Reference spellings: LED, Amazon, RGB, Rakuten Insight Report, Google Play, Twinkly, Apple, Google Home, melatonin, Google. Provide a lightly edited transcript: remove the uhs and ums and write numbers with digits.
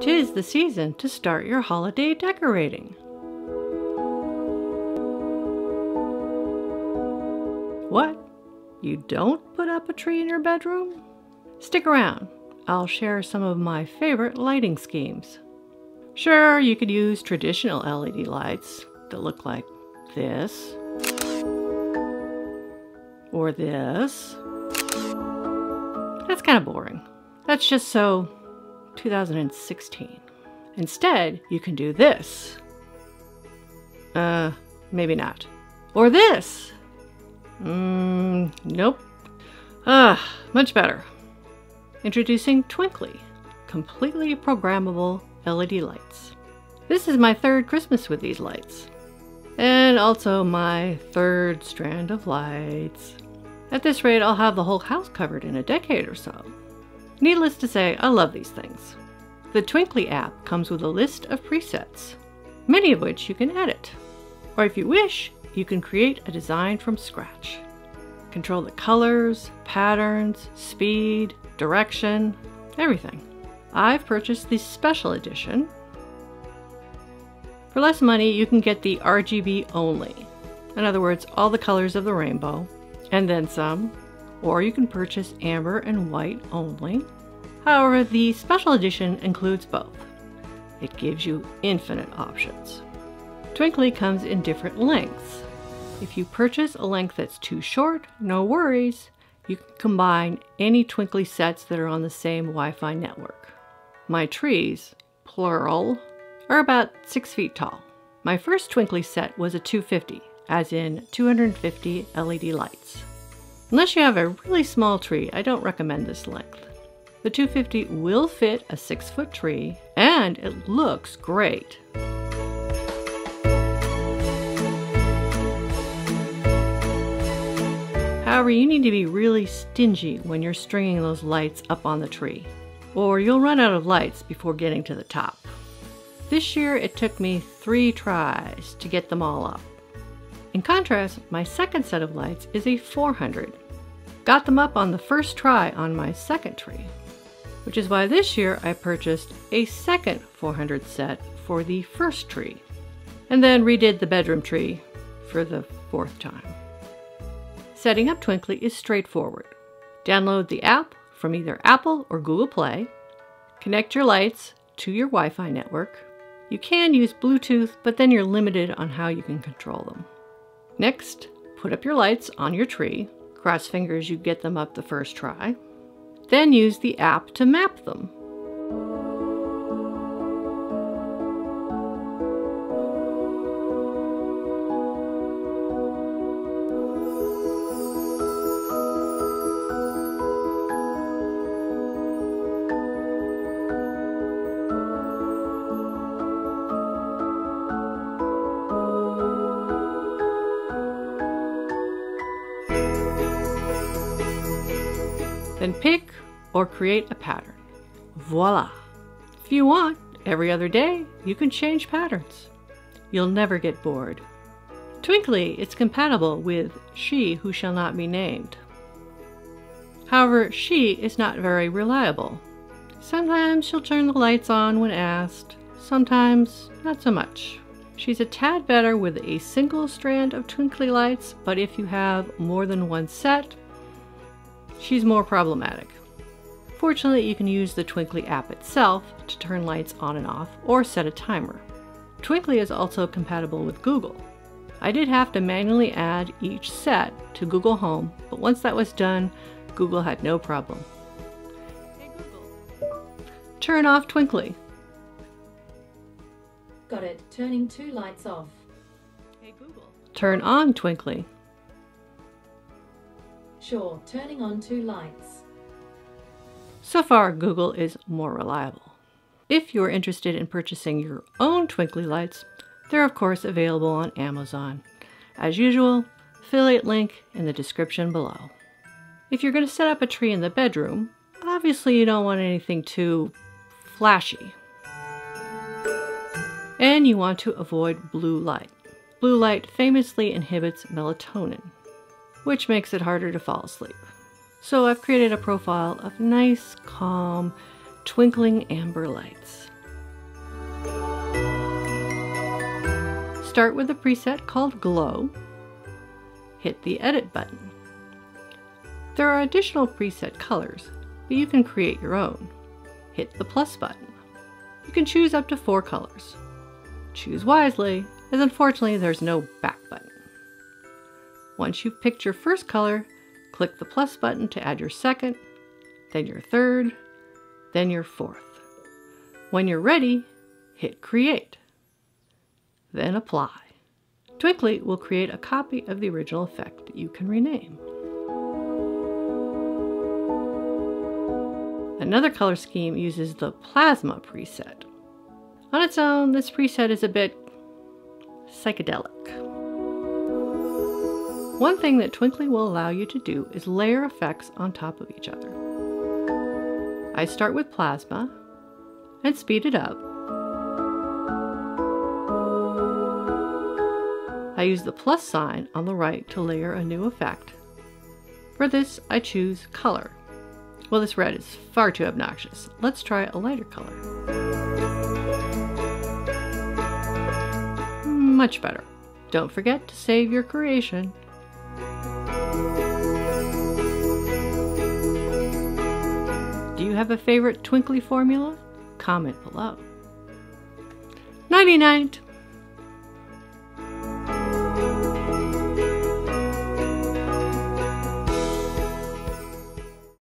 'Tis the season to start your holiday decorating. What? You don't put up a tree in your bedroom? Stick around. I'll share some of my favorite lighting schemes. Sure, you could use traditional LED lights that look like this, or this. That's kind of boring. That's just so 2016. Instead, you can do this. Maybe not. Or this. Nope. Much better. Introducing Twinkly, completely programmable LED lights. This is my third Christmas with these lights, and also my third strand of lights. At this rate, I'll have the whole house covered in a decade or so. Needless to say, I love these things. The Twinkly app comes with a list of presets, many of which you can edit. Or if you wish, you can create a design from scratch. Control the colors, patterns, speed, direction, everything. I've purchased the special edition. For less money, you can get the RGB only. In other words, all the colors of the rainbow, and then some. Or you can purchase amber and white only. However, the special edition includes both. It gives you infinite options. Twinkly comes in different lengths. If you purchase a length that's too short, no worries. You can combine any Twinkly sets that are on the same Wi-Fi network. My trees, plural, are about 6 feet tall. My first Twinkly set was a 250, as in 250 LED lights. Unless you have a really small tree, I don't recommend this length. The 250 will fit a 6-foot tree, and it looks great. However, you need to be really stingy when you're stringing those lights up on the tree, or you'll run out of lights before getting to the top. This year, it took me 3 tries to get them all up. In contrast, my second set of lights is a 400. Got them up on the first try on my second tree, which is why this year I purchased a second 400 set for the first tree, and then redid the bedroom tree for the 4th time. Setting up Twinkly is straightforward. Download the app from either Apple or Google Play. Connect your lights to your Wi-Fi network. You can use Bluetooth, but then you're limited on how you can control them. Next, put up your lights on your tree. Cross fingers you get them up the first try. Then use the app to map them. Then pick or create a pattern. Voila! If you want, every other day, you can change patterns. You'll never get bored. Twinkly is compatible with She Who Shall Not Be Named. However, she is not very reliable. Sometimes she'll turn the lights on when asked, sometimes not so much. She's a tad better with a single strand of Twinkly lights, but if you have more than one set, she's more problematic. Fortunately, you can use the Twinkly app itself to turn lights on and off or set a timer. Twinkly is also compatible with Google. I did have to manually add each set to Google Home, but once that was done, Google had no problem. Hey Google, turn off Twinkly. Got it, turning 2 lights off. Hey Google, turn on Twinkly. Sure, turning on 2 lights. So far, Google is more reliable. If you're interested in purchasing your own Twinkly lights, they're of course available on Amazon. As usual, affiliate link in the description below. If you're going to set up a tree in the bedroom, obviously you don't want anything too flashy. And you want to avoid blue light. Blue light famously inhibits melatonin, which makes it harder to fall asleep. So I've created a profile of nice, calm, twinkling amber lights. Start with a preset called Glow. Hit the Edit button. There are additional preset colors, but you can create your own. Hit the plus button. You can choose up to 4 colors. Choose wisely, as unfortunately there's no back button. Once you've picked your first color, click the plus button to add your second, then your third, then your fourth. When you're ready, hit Create, then Apply. Twinkly will create a copy of the original effect that you can rename. Another color scheme uses the Plasma preset. On its own, this preset is a bit psychedelic. One thing that Twinkly will allow you to do is layer effects on top of each other. I start with Plasma and speed it up. I use the plus sign on the right to layer a new effect. For this, I choose Color. Well, this red is far too obnoxious. Let's try a lighter color. Much better. Don't forget to save your creation. Do you have a favorite Twinkly formula? Comment below. Nighty night!